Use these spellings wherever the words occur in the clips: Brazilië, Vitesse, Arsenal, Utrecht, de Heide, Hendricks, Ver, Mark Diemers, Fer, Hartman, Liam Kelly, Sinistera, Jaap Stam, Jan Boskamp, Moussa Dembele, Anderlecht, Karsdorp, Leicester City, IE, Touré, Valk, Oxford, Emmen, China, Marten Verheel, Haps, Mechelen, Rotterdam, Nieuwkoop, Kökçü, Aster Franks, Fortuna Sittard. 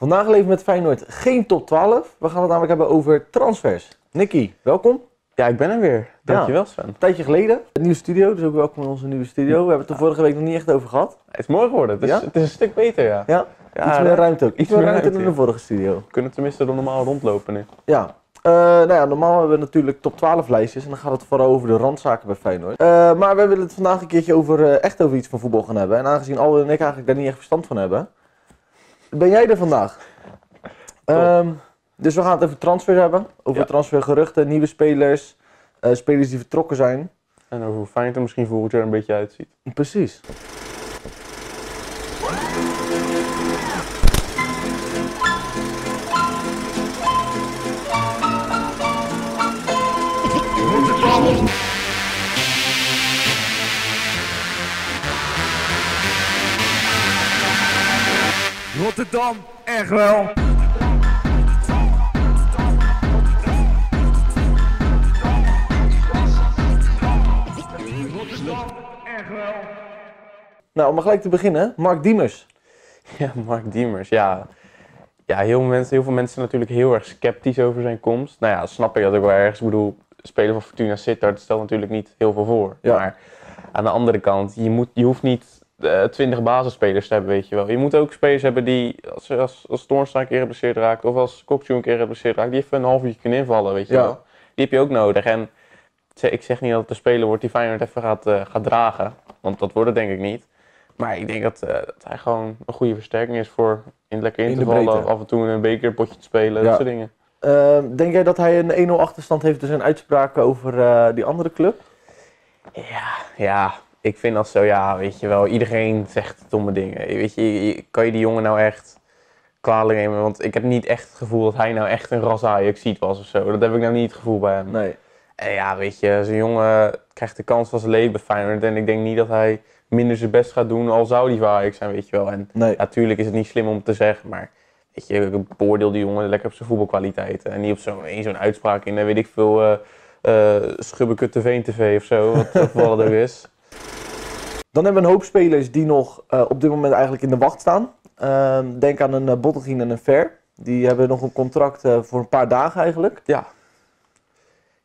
Vandaag leven met Feyenoord geen top 12. We gaan het namelijk hebben over transfers. Nicky, welkom. Ja, ik ben er weer. Dankjewel, Sven. Een tijdje geleden. Het nieuwe studio, dus ook welkom in onze nieuwe studio. We hebben het er vorige week nog niet echt over gehad. Het is mooi geworden. Het is een stuk beter, ja iets meer ruimte ook. Iets meer ruimte dan de vorige studio. We kunnen tenminste er normaal rondlopen nu. Ja. Normaal hebben we natuurlijk top 12 lijstjes en dan gaat het vooral over de randzaken bij Feyenoord. Maar we willen het vandaag een keertje over, echt over iets van voetbal gaan hebben. En aangezien Alwin en ik eigenlijk daar niet echt verstand van hebben, ben jij er vandaag. Dus we gaan het over transfers hebben. Over transfergeruchten, nieuwe spelers, spelers die vertrokken zijn. En over hoe Feyenoord er misschien volgend jaar een beetje uitziet. Precies. Rotterdam, echt wel. Nou, om maar gelijk te beginnen, Mark Diemers. Ja, Mark Diemers, ja. Ja, heel veel mensen zijn natuurlijk heel erg sceptisch over zijn komst. Nou ja, snap ik dat ook wel ergens. Ik bedoel, spelen van Fortuna Sittard stelt natuurlijk niet heel veel voor. Ja. Maar aan de andere kant, je hoeft niet 20 basisspelers te hebben, weet je wel. Je moet ook spelers hebben die, als Toornstra een keer geblesseerd raakt, of als Kökçü een keer geblesseerd raakt, die even een half uurtje kunnen invallen, weet je wel. Die heb je ook nodig. En ik zeg niet dat het een speler wordt die Feyenoord even gaat dragen, want dat wordt het denk ik niet. Maar ik denk dat hij gewoon een goede versterking is voor in lekker in te vallen, af en toe een bekerpotje te spelen, dat soort dingen. Denk jij dat hij een 1-0 achterstand heeft door zijn uitspraken over die andere club? Ja. Ik vind dat zo, ja, weet je wel, iedereen zegt domme dingen. Weet je, kan je die jongen nou echt kwalijk nemen? Want ik heb niet echt het gevoel dat hij nou echt een ras Ajaxiet was of zo. Dat heb ik nou niet het gevoel bij hem. Nee. En ja, weet je, zo'n jongen krijgt de kans van zijn leven bij Feyenoord. En ik denk niet dat hij minder zijn best gaat doen, al zou die voor Ajax zijn, weet je wel. En natuurlijk is het niet slim om te zeggen, maar weet je, ik beoordeel die jongen lekker op zijn voetbalkwaliteiten. En niet op zo'n uitspraak in, weet ik veel, schubbekut TV of zo, wat dat ook is. Dan hebben we een hoop spelers die nog op dit moment eigenlijk in de wacht staan. Denk aan een Bottelgien en een Ver. Die hebben nog een contract voor een paar dagen eigenlijk. Ja,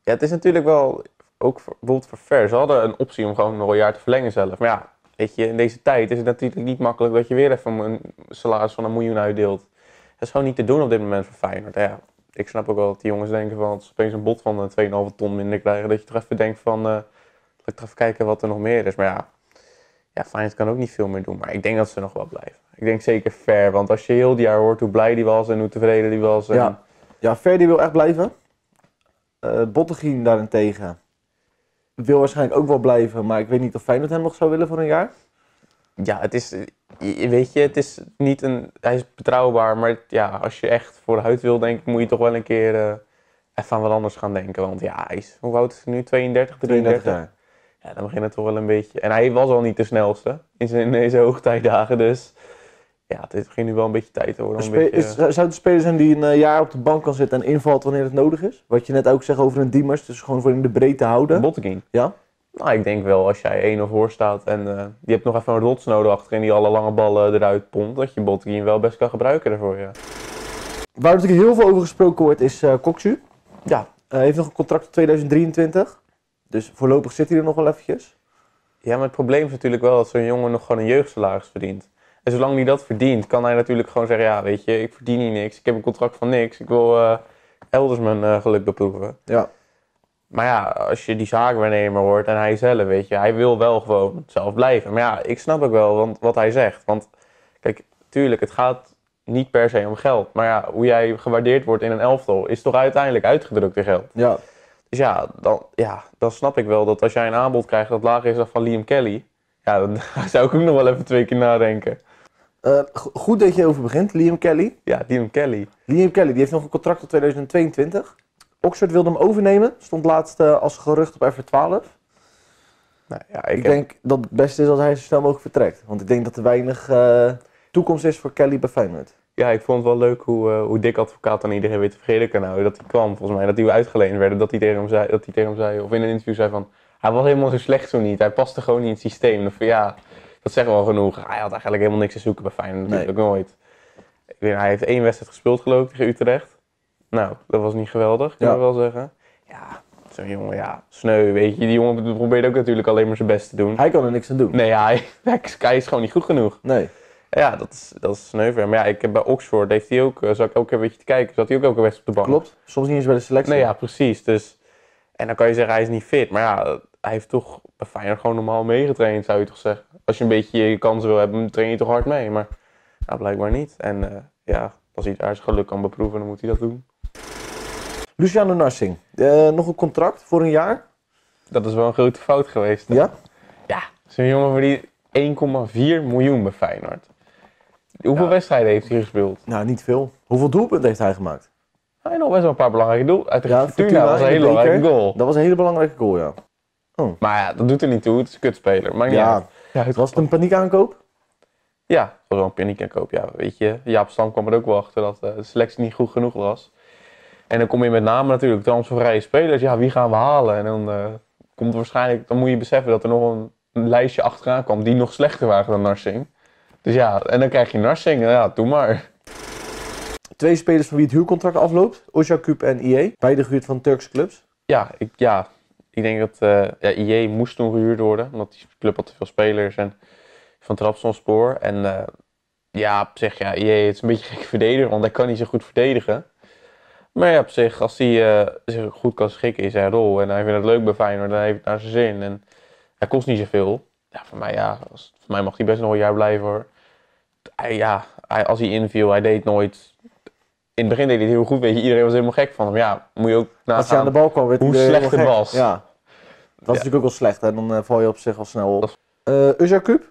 het is natuurlijk wel, ook bijvoorbeeld voor Ver, ze hadden een optie om gewoon nog een jaar te verlengen zelf. Maar ja, weet je, in deze tijd is het natuurlijk niet makkelijk dat je weer even een salaris van €1 miljoen uitdeelt. Dat is gewoon niet te doen op dit moment voor Feyenoord. Ja, ik snap ook wel dat die jongens denken van, als ze opeens een bod van 2,5 ton minder krijgen, dat je toch even denkt van, laat ik toch even kijken wat er nog meer is. Maar ja, Feyenoord kan ook niet veel meer doen, maar ik denk dat ze nog wel blijven. Ik denk zeker Fer, want als je heel die jaar hoort hoe blij die was en hoe tevreden die was. En... Ja, Fer die wil echt blijven. Bottegien daarentegen wil waarschijnlijk ook wel blijven, maar ik weet niet of Feyenoord hem nog zou willen voor een jaar. Ja, het is, weet je, het is niet een, hij is betrouwbaar, maar ja, als je echt voor de huid wil, denk ik, moet je toch wel een keer even aan wat anders gaan denken. Want ja, hij is, hoe oud is hij nu? 32, 33? 32 jaar. Ja, dan begint het toch wel een beetje. En hij was al niet de snelste in deze hoogtijdagen, dus ja, het begint nu wel een beetje tijd te worden. Zou het speler zijn die een jaar op de bank kan zitten en invalt wanneer het nodig is? Wat je net ook zegt over een Diemers, dus gewoon voor in de breedte houden. Bottegien? Ja. Nou, ik denk wel, als jij 1 of voor staat en je hebt nog even een rots nodig achterin die alle lange ballen eruit pompt, dat je Bottegien wel best kan gebruiken daarvoor, ja. Waar natuurlijk heel veel over gesproken wordt is Kökçü. Ja. Heeft nog een contract tot 2023. Dus voorlopig zit hij er nog wel eventjes. Ja, maar het probleem is natuurlijk wel dat zo'n jongen nog gewoon een jeugdsalaris verdient. En zolang hij dat verdient, kan hij natuurlijk gewoon zeggen, ja, weet je, ik verdien hier niks. Ik heb een contract van niks. Ik wil elders mijn geluk beproeven. Ja. Maar ja, als je die zaakwaarnemer hoort en hij zelf, weet je, hij wil wel gewoon zelf blijven. Maar ja, ik snap ook wel wat hij zegt. Want kijk, tuurlijk, het gaat niet per se om geld. Maar ja, hoe jij gewaardeerd wordt in een elftal is toch uiteindelijk uitgedrukt in geld. Ja. Dus dan snap ik wel dat als jij een aanbod krijgt dat lager is dan van Liam Kelly, ja, dan zou ik ook nog wel even 2 keer nadenken. Goed dat je over begint, Liam Kelly. Ja, Liam Kelly, die heeft nog een contract tot 2022. Oxford wilde hem overnemen, stond laatst als gerucht op F12. Nou, ja, ik denk dat het beste is als hij zo snel mogelijk vertrekt. Want ik denk dat er weinig toekomst is voor Kelly bij Feyenoord. Ja, ik vond het wel leuk hoe Dick Advocaat dan iedereen weer tevreden kan houden. Dat hij kwam, volgens mij, dat die uitgeleend werden. Dat hij tegen hem zei, of in een interview zei van, hij was helemaal zo slecht zo niet. Hij paste gewoon niet in het systeem. Of, ja, dat zegt wel genoeg. Hij had eigenlijk helemaal niks te zoeken bij Feyenoord, natuurlijk nooit. Hij heeft 1 wedstrijd gespeeld geloof ik tegen Utrecht. Nou, dat was niet geweldig, kan ik wel zeggen. Ja, zo'n jongen, ja, sneu, weet je. Die jongen probeert ook natuurlijk alleen maar zijn best te doen. Hij kan er niks aan doen. Nee, hij is gewoon niet goed genoeg. Nee. Ja, dat is sneu. Maar ja, ik heb bij Oxford, heeft hij ook, zat ik ook een beetje te kijken, zat hij ook elke wedstrijd op de bank. Klopt, soms niet eens bij de selectie. Nee, ja, precies. Dus, en dan kan je zeggen, hij is niet fit. Maar ja, hij heeft toch bij Feyenoord gewoon normaal meegetraind, zou je toch zeggen. Als je een beetje je kansen wil hebben, train je toch hard mee. Maar nou, blijkbaar niet. En ja, als hij daar zijn geluk kan beproeven, dan moet hij dat doen. Luciano Narsingh, nog een contract voor een jaar? Dat is wel een grote fout geweest. Hè? Ja? Ja, zo'n jongen verdient 1,4 miljoen bij Feyenoord. Hoeveel wedstrijden heeft hij gespeeld? Nou, niet veel. Hoeveel doelpunten heeft hij gemaakt? Hij heeft nog best wel een paar belangrijke doelpunten. Ja, Fortuna was een hele belangrijke goal. Dat was een hele belangrijke goal, ja. Oh. Maar ja, dat doet er niet toe. Het is een kutspeler. Maakt niet uit. Ja, was het een paniekaankoop? Ja, het was wel een paniekaankoop. Ja, weet je, Jaap Stam kwam er ook wel achter dat de selectie niet goed genoeg was. En dan kom je met name natuurlijk transfervrije spelers. Ja, wie gaan we halen? En dan komt waarschijnlijk, dan moet je beseffen dat er nog een lijstje achteraan kwam die nog slechter waren dan Narsingh. Dus ja, en dan krijg je Narsingh. Ja, doe maar. 2 spelers van wie het huurcontract afloopt. Usherkoop en IE. Beide gehuurd van Turkse clubs. Ja, ik denk dat IE moest toen gehuurd worden. Omdat die club had te veel spelers en van Trabzonspor. En ja, op zich, ja, IE is een beetje gek verdediger. Want hij kan niet zo goed verdedigen. Maar ja, op zich, als hij zich goed kan schikken in zijn rol. En hij vindt het leuk bij Feyenoord. Dan heeft het naar zijn zin. En hij kost niet zoveel. Ja, voor mij mag hij best nog een jaar blijven hoor. Als hij inviel, hij deed nooit... In het begin deed hij het heel goed, weet je, iedereen was helemaal gek van hem. Ja, moet je ook nagaan als je aan de bal kwam, werd hoe slecht het was. Ja. Dat was natuurlijk ook wel slecht, hè? Dan val je op zich al snel op. Usherkoop?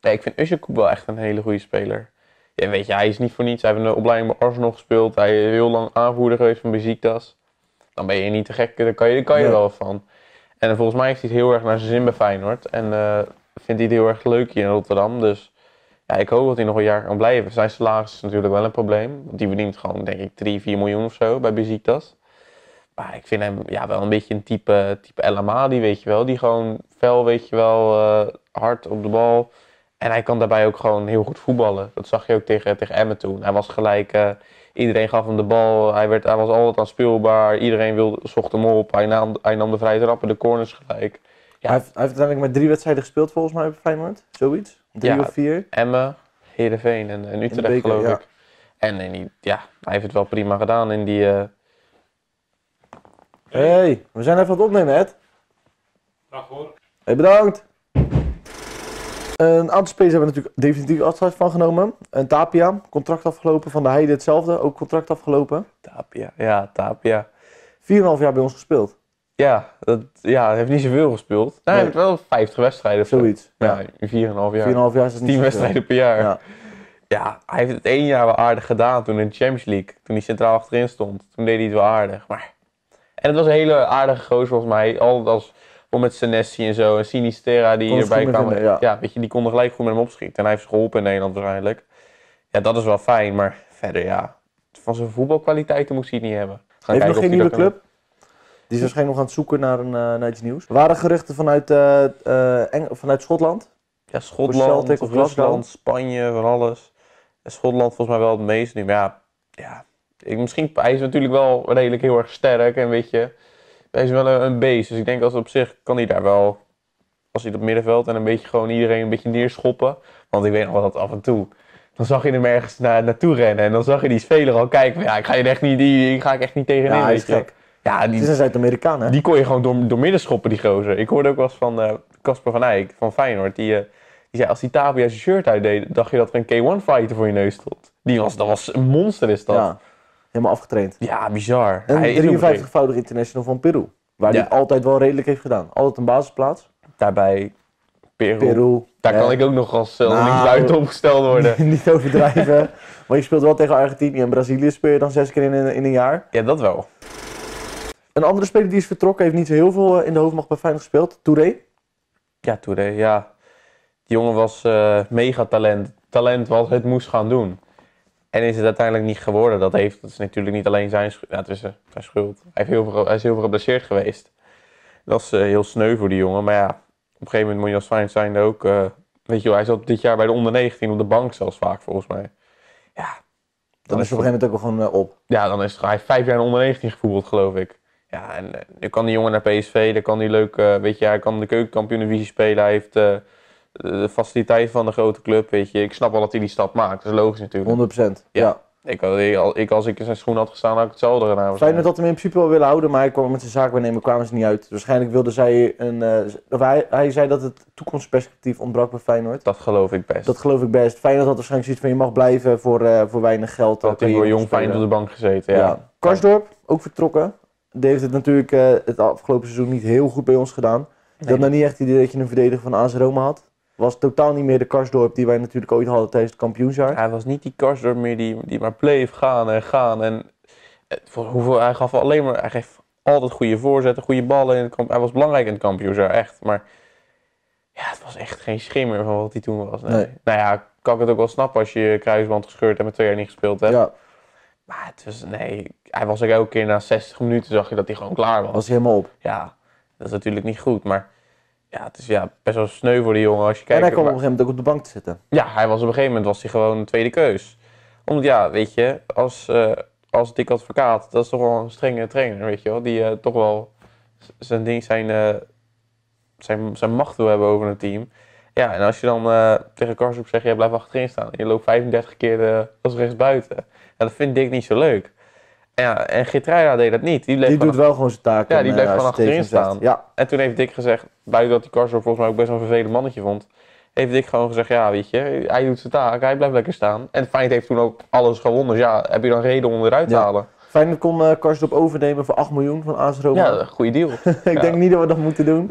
Nee, ik vind Usherkoop wel echt een hele goede speler. Ja, weet je, hij is niet voor niets. Hij heeft een opleiding bij Arsenal gespeeld. Hij is heel lang aanvoerder geweest van Beşiktaş. Dan ben je niet te gek, daar kan je er wel van. En volgens mij heeft hij het heel erg naar zijn zin bij Feyenoord. En vindt hij het heel erg leuk hier in Rotterdam. Dus ja, ik hoop dat hij nog een jaar kan blijven. Zijn salaris is natuurlijk wel een probleem. Want die verdient gewoon, denk ik, 3-4 miljoen of zo bij Beşiktaş. Maar ik vind hem wel een beetje een type El Amadi, weet je wel. Die gewoon fel, weet je wel, hard op de bal. En hij kan daarbij ook gewoon heel goed voetballen. Dat zag je ook tegen Emmen toen. Hij was gelijk, iedereen gaf hem de bal. Hij was altijd aanspeelbaar. Iedereen zocht hem op. Hij nam de vrije trappen, de corners gelijk. Ja. Hij heeft uiteindelijk maar 3 wedstrijden gespeeld volgens mij bij Feyenoord. Zoiets? 3 of 4? Emmen, Heerenveen en Utrecht Beker, geloof ik. En hij heeft het wel prima gedaan in die... Hey, we zijn even aan het opnemen, Ed. Dag hoor. Hey, bedankt. Een aantal spelers hebben we natuurlijk definitief afscheid van genomen. En Tapia, contract afgelopen. Van de Heide hetzelfde, ook contract afgelopen. Tapia. 4,5 jaar bij ons gespeeld. Ja, hij heeft niet zoveel gespeeld. Nee. Hij heeft wel 50 wedstrijden. Zoiets. Ja, 4,5 jaar. 4,5 jaar is het niet 10 wedstrijden per jaar. Ja. Ja, hij heeft het 1 jaar wel aardig gedaan toen in de Champions League. Toen hij centraal achterin stond. Toen deed hij het wel aardig. Maar... En het was een hele aardige gozer volgens mij. Altijd als... Met Senesi en zo, en Sinistera die erbij kwamen. Ja, weet je, die konden gelijk goed met hem opschieten. En hij heeft ze geholpen in Nederland waarschijnlijk. Ja, dat is wel fijn, maar verder van zijn voetbalkwaliteiten moest hij het niet hebben. Hij heeft nog geen nieuwe club. Die is waarschijnlijk nog aan het zoeken naar iets nieuws. Er waren geruchten vanuit Schotland. Ja, Schotland, of Rusland, Spanje, van alles. En Schotland volgens mij wel het meest nu. Maar hij is natuurlijk wel redelijk heel erg sterk en weet je... Hij is wel een beest, dus ik denk dat op zich kan hij daar wel, als hij op middenveld en een beetje gewoon iedereen een beetje neerschoppen. Want ik weet nog wel dat af en toe, dan zag je hem ergens naartoe rennen en dan zag je die speler al kijken van, ik ga echt niet tegenin. Ja, hij is gek. Ja, het is een Zuid-Amerikaan, hè? Die kon je gewoon door midden schoppen, die gozer. Ik hoorde ook wel eens van Casper van Eyck van Feyenoord, die zei als die Tapia zijn shirt uitdeed, dacht je dat er een K1 fighter voor je neus stond. Dat was een monster is dat. Ja. Helemaal afgetraind. Ja, bizar. En een 53-voudig international van Peru. Waar hij het altijd wel redelijk heeft gedaan. Altijd een basisplaats. Daarbij Peru. Daar kan ik ook nog als linksbuiten opgesteld worden. Niet overdrijven. Maar je speelt wel tegen Argentinië en Brazilië. Speel je dan 6 keer in een jaar. Ja, dat wel. Een andere speler die is vertrokken. Heeft niet zo heel veel in de hoofdmacht bij Feyenoord gespeeld. Touré. Ja, Touré. Ja. Die jongen was megatalent. Talent wat het moest gaan doen. En is het uiteindelijk niet geworden. Dat is natuurlijk niet alleen zijn schuld. Ja, het is zijn schuld. Hij is heel veel geblesseerd geweest. Dat is heel sneu voor die jongen. Maar ja, op een gegeven moment moet je als Feyenoord zijn ook... weet je wel, hij zat dit jaar bij de onder 19 op de bank zelfs vaak volgens mij. Ja, Dan is het op een gegeven moment ook wel gewoon op. Ja, dan is hij 5 jaar in onder 19 gevoetbald, geloof ik. Ja, en nu kan die jongen naar PSV, dan kan hij leuk, weet je, hij kan de keukenkampioen-divisie spelen, hij heeft de faciliteit van de grote club, weet je. Ik snap wel dat hij die stap maakt, dat is logisch natuurlijk. 100%, ja. Ik, als ik in zijn schoen had gestaan, had ik hetzelfde gedaan. Zij net dat hem in principe wel willen houden, maar hij kwam met zijn zaakwaarnemer, kwamen ze niet uit. Waarschijnlijk wilde zij een... Hij zei dat het toekomstperspectief ontbrak bij Feyenoord. Dat geloof ik best. Feyenoord had waarschijnlijk zoiets van, je mag blijven voor weinig geld. Dat hij voor jong Feyenoord op de bank gezeten, ja. Karsdorp, ook vertrokken. Die heeft het natuurlijk het afgelopen seizoen niet heel goed bij ons gedaan. Ik had nou niet echt het idee dat je een verdediger van AS Roma had. Was totaal niet meer de Karsdorp die wij natuurlijk ooit hadden tijdens het kampioensjaar. Hij was niet die Karsdorp meer die maar bleef gaan en gaan. En hij geeft altijd goede voorzetten, goede ballen. Hij was belangrijk in het kampioensjaar, echt. Maar ja, het was echt geen schimmer van wat hij toen was. Nee. Nou ja, kan ik het ook wel snappen als je je kruisband gescheurd hebt en 2 jaar niet gespeeld hebt. Ja. Maar het was, hij was ook elke keer na 60 minuten zag je dat hij gewoon klaar was. Was hij helemaal op. Ja, dat is natuurlijk niet goed, maar... Ja, het is best wel sneu voor die jongen als je kijkt. En hij kwam op een gegeven moment ook op de bank te zitten. Ja, op een gegeven moment was hij gewoon een tweede keus. Omdat weet je, als Dick Advocaat, dat is toch wel een strenge trainer, weet je wel. Die toch wel zijn ding, zijn macht wil hebben over een team. Ja, en als je dan tegen Karsdorp zegt, jij blijft achterin staan. En je loopt 35 keer als rechtsbuiten. Nou, dat vind Dick niet zo leuk. En Geertruida deed dat niet. Die doet wel gewoon zijn taak. Ja, die blijft van achterin staan. Ja. En toen heeft Dick gezegd, buiten dat die Karsdorp volgens mij ook best wel een vervelend mannetje vond, heeft Dick gewoon gezegd, ja weet je, hij doet zijn taak, hij blijft lekker staan. En Feyenoord heeft toen ook alles gewonnen, dus heb je dan reden om eruit te halen. Feyenoord kon Karsdorp overnemen voor 8 miljoen van AS Roma. Ja, goede deal. Ik denk niet dat we dat moeten doen.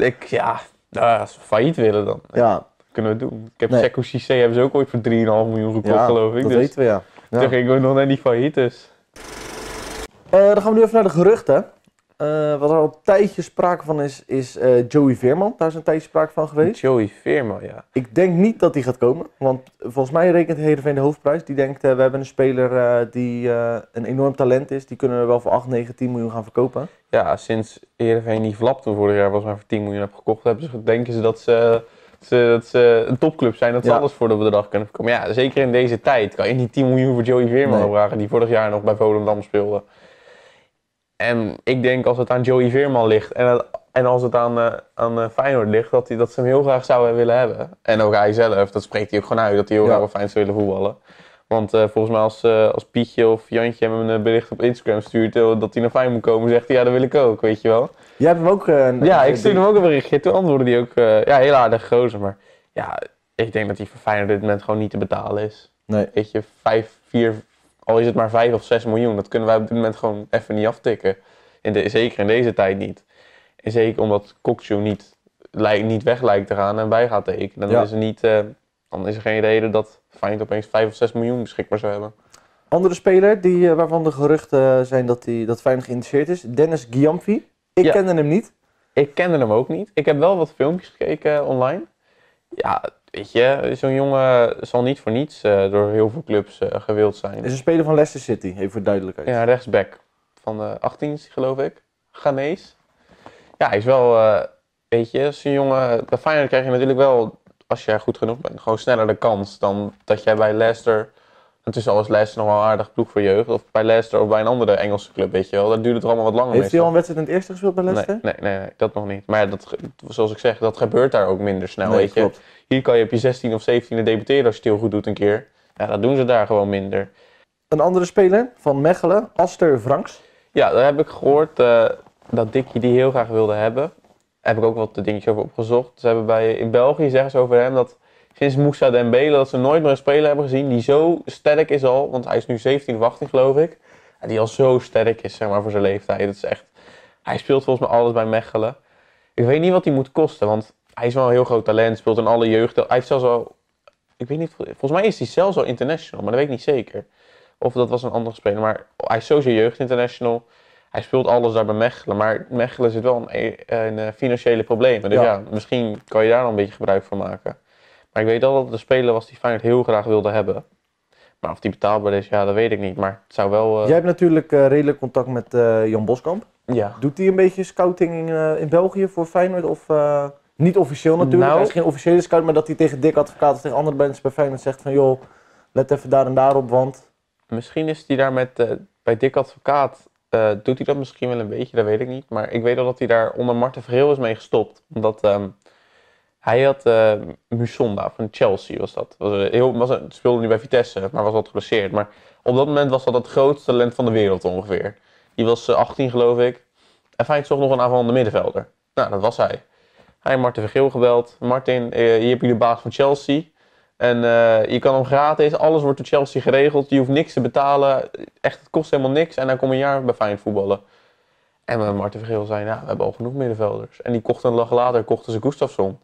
Als we failliet willen dan. Ja. Kunnen we het doen. Ik heb Seko Cissé hebben ze ook ooit voor 3,5 miljoen gekocht, geloof ik. Dat weten we, ja. Toen ging ik nog net niet failliet, dus. Dan gaan we nu even naar de geruchten. Wat er al een tijdje sprake van is Joey Veerman. Daar is een tijdje sprake van geweest. Joey Veerman, ja. Ik denk niet dat die gaat komen. Want volgens mij rekent Heerenveen de hoofdprijs. Die denkt, we hebben een speler die een enorm talent is. Die kunnen we wel voor 8, 9, 10 miljoen gaan verkopen. Ja, sinds Heerenveen die Vlap toen vorig jaar was maar voor 10 miljoen heb gekocht, denken ze dat ze een topclub zijn, dat ze alles voor dat we de dag kunnen verkopen. Ja, zeker in deze tijd kan je niet 10 miljoen voor Joey Veerman vragen. Die vorig jaar nog bij Volendam speelde. En ik denk als het aan Joey Veerman ligt en als het aan Feyenoord ligt, dat ze hem heel graag zouden willen hebben. En ook hij zelf, dat spreekt hij ook gewoon uit, dat hij heel graag Feyenoord zou willen voetballen. Want volgens mij als Pietje of Jantje hem een bericht op Instagram stuurt dat hij naar Feyenoord moet komen, zegt hij, ja dat wil ik ook, weet je wel. Jij hebt hem ook... ik stuurde hem ook een berichtje, toen antwoordde hij ook, heel aardig gozer. Maar ja, ik denk dat hij voor Feyenoord op dit moment gewoon niet te betalen is. Nee. Weet je, 5, 4... Al is het maar 5 of 6 miljoen, dat kunnen wij op dit moment gewoon even niet aftikken. Zeker in deze tijd niet. En zeker omdat Kökçü niet weg lijkt te gaan en bij gaat tekenen. Dan is er geen reden dat Feyenoord opeens 5 of 6 miljoen beschikbaar zou hebben. Andere speler waarvan de geruchten zijn dat Feyenoord geïnteresseerd is, Dennis Giamfi. Ik kende hem niet. Ik kende hem ook niet. Ik heb wel wat filmpjes gekeken online. Ja... Weet je, zo'n jongen zal niet voor niets door heel veel clubs gewild zijn. Het is een speler van Leicester City, even voor duidelijkheid. Ja, rechtsback. Van de 18, geloof ik. Ghanese. Ja, hij is wel, weet je, zo'n jongen... Bij Feyenoord krijg je natuurlijk wel, als jij goed genoeg bent, gewoon sneller de kans dan dat jij bij Leicester... Intussen al is Leicester nog wel een aardig ploeg voor jeugd. Of bij Leicester of bij een andere Engelse club, weet je wel. Dat duurt het allemaal wat langer. Heeft hij al een wedstrijd in het eerste gespeeld bij Leicester? Nee, dat nog niet. Maar zoals ik zeg, dat gebeurt daar ook minder snel, weet je. Klopt. Hier kan je op je 16 of 17e debuteren als je het heel goed doet een keer. Ja, dat doen ze daar gewoon minder. Een andere speler van Mechelen, Aster Franks. Ja, daar heb ik gehoord dat Dickie die heel graag wilde hebben. Daar heb ik ook wat dingetjes over opgezocht. Ze hebben in België zeggen ze over hem dat... Sinds Moussa Dembele dat ze nooit meer een speler hebben gezien die zo sterk is al. Want hij is nu 17 of 18 geloof ik. Die al zo sterk is zeg maar voor zijn leeftijd. Dat is echt, hij speelt volgens mij alles bij Mechelen. Ik weet niet wat hij moet kosten. Want hij is wel een heel groot talent. Speelt in alle jeugd. Hij heeft zelfs al... Ik weet niet, volgens mij is hij zelfs al international. Maar dat weet ik niet zeker. Of dat was een andere speler. Maar hij is sowieso jeugd international. Hij speelt alles daar bij Mechelen. Maar Mechelen zit wel in financiële problemen. Dus ja, misschien kan je daar dan een beetje gebruik van maken. Maar ik weet al dat het een speler was die Feyenoord heel graag wilde hebben. Maar of die betaalbaar is, dat weet ik niet. Maar het zou wel... Jij hebt natuurlijk redelijk contact met Jan Boskamp. Ja. Doet hij een beetje scouting in België voor Feyenoord? Of niet officieel natuurlijk, hij is geen officiële scout. Maar dat hij tegen Dick Advocaat of tegen andere mensen bij Feyenoord zegt van... joh, let even daar en daar op, want... Misschien is hij daar met, bij Dick Advocaat, doet hij dat misschien wel een beetje, dat weet ik niet. Maar ik weet al dat hij daar onder Marten Verheel is mee gestopt. Omdat hij had Musonda van Chelsea, was dat. Speelde nu bij Vitesse, maar was wat geblesseerd. Maar op dat moment was dat het grootste talent van de wereld ongeveer. Die was 18 geloof ik. En Feyenoord zocht nog een aanvallende middenvelder. Nou, dat was hij. Hij heeft Marten Vergeel gebeld. Martin, hier heb je de baas van Chelsea. En je kan hem gratis. Alles wordt door Chelsea geregeld. Je hoeft niks te betalen. Echt, het kost helemaal niks. En hij komt een jaar bij Feyenoord voetballen. En Marten Vergeel zei, nou, we hebben al genoeg middenvelders. En die kocht een dag later, kochten ze Gustafsson.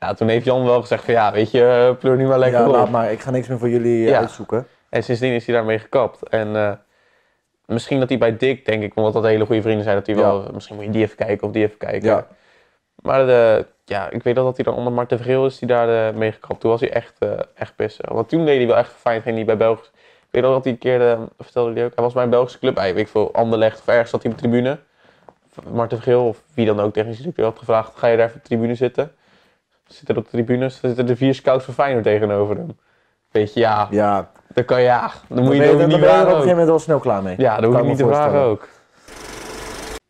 Ja, toen heeft Jan wel gezegd van, ja, weet je, pleur nu maar lekker op. Ja, laat maar. Ik ga niks meer voor jullie uitzoeken. En sindsdien is hij daarmee gekapt. En misschien dat hij bij Dick, denk ik, omdat dat hele goede vrienden zijn, dat hij wel, misschien moet je die even kijken of die even kijken. Ja. Maar ik weet dat hij dan onder Marten Verheel is die daar mee gekapt. Toen was hij echt pissen. Want toen deed hij wel echt fijn, ging hij bij Belgisch. Ik weet nog dat hij een keer, vertelde hij ook, hij was bij een Belgische club. Weet ik veel, Anderlecht of ergens zat hij op de tribune. Marten Verheel of wie dan ook technisch directeur had gevraagd, ga je daar even op de tribune zitten? Zitten op de tribune, zitten de 4 scouts van Feyenoord tegenover hem. Weet je, dan kan je, dan moet je ook niet vragen. Daar ben je er op een gegeven moment wel snel klaar mee. Ja, daar hoef je niet te vragen ook.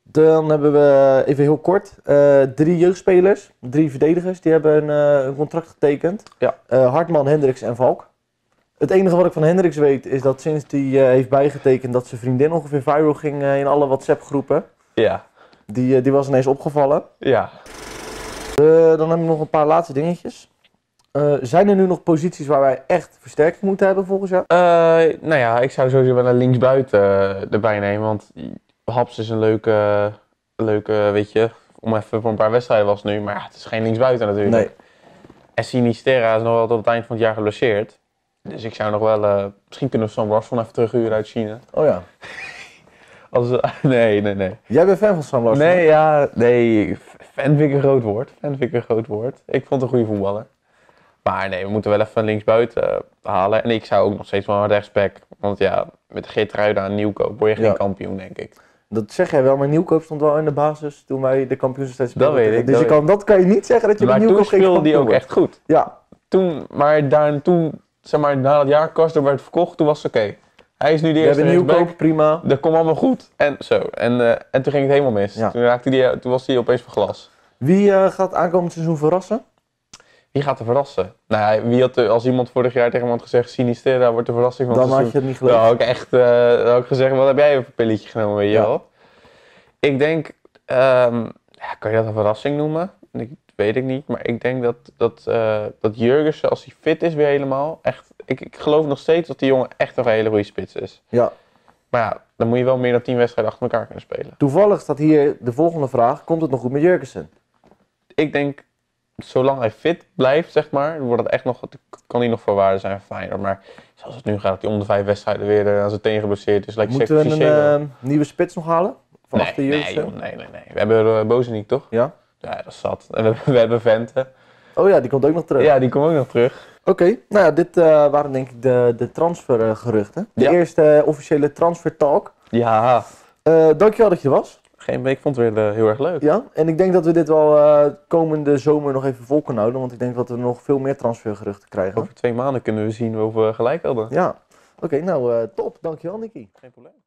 Dan hebben we, even heel kort, 3 jeugdspelers, 3 verdedigers, die hebben een contract getekend. Ja. Hartman, Hendricks en Valk. Het enige wat ik van Hendricks weet is dat sinds hij heeft bijgetekend dat zijn vriendin ongeveer viral ging in alle WhatsApp groepen. Ja. Die was ineens opgevallen. Ja. Dan hebben we nog een paar laatste dingetjes. Zijn er nu nog posities waar wij echt versterking moeten hebben volgens jou? Ik zou sowieso wel een linksbuiten erbij nemen, want Haps is een leuke, weet je, om even voor een paar wedstrijden was nu, maar het is geen linksbuiten natuurlijk. Nee. En Sinistera is nog wel tot het eind van het jaar geblesseerd. Dus ik zou nog wel, misschien kunnen we Sam Russell even terughuren uit China. Oh ja. Nee. Jij bent fan van Sam Russell? Nee, fan vind ik een groot woord. Ik vond het een goede voetballer. Maar nee, we moeten wel even linksbuiten halen. En ik zou ook nog steeds wel een rechtsback. Want ja, met Geertruida en Nieuwkoop word je geen kampioen, denk ik. Dat zeg jij wel, maar Nieuwkoop stond wel in de basis toen wij de kampioensstrijd speelden. Dat weet ik. Dus dat kan je niet zeggen dat je met Nieuwkoop geen kampioen wordt. Maar toen speelde die ook echt goed. Ja. Toen, na dat jaar Karsdorp werd verkocht, toen was het oké. Hij is nu de eerste rechtsback. Prima. Dat komt allemaal goed. En toen ging het helemaal mis. Ja. Toen was hij opeens van glas. Wie gaat aankomend seizoen verrassen? Wie gaat er verrassen? Nou ja, als iemand vorig jaar tegen iemand gezegd, Sinistera wordt de verrassing van het seizoen. Dan had je het niet geloofd. Dan had ik gezegd, wat heb jij even een pilletje genomen, weet je wel? Ik denk, kan je dat een verrassing noemen? Dat weet ik niet, maar ik denk dat Jurgensen, als hij fit is weer helemaal, echt, ik geloof nog steeds dat die jongen echt nog een hele goede spits is. Ja. Maar ja, dan moet je wel meer dan 10 wedstrijden achter elkaar kunnen spelen. Toevallig staat hier de volgende vraag, komt het nog goed met Jurgensen? Ik denk, zolang hij fit blijft, zeg maar, wordt het echt nog, kan hij nog voor waarde zijn van Feyenoord. Maar zoals het nu gaat, dat hij om de 5 wedstrijden weer aan zijn teen geblesseerd is. Dus moeten we een nieuwe spits nog halen? Nee. We hebben Bozeniek, toch? Ja. Ja, dat is zat. En we hebben Vente. Oh ja, die komt ook nog terug. Ja, die komt ook nog terug. Oké, nou ja, dit waren denk ik de transfergeruchten. De eerste officiële transfertalk. Ja. Dankjewel dat je er was. Ik vond het weer heel erg leuk. Ja, en ik denk dat we dit wel komende zomer nog even vol kunnen houden. Want ik denk dat we nog veel meer transfergeruchten krijgen. Over 2 maanden kunnen we zien of we gelijk hadden. Ja, oké, top. Dankjewel, Nicky. Geen probleem.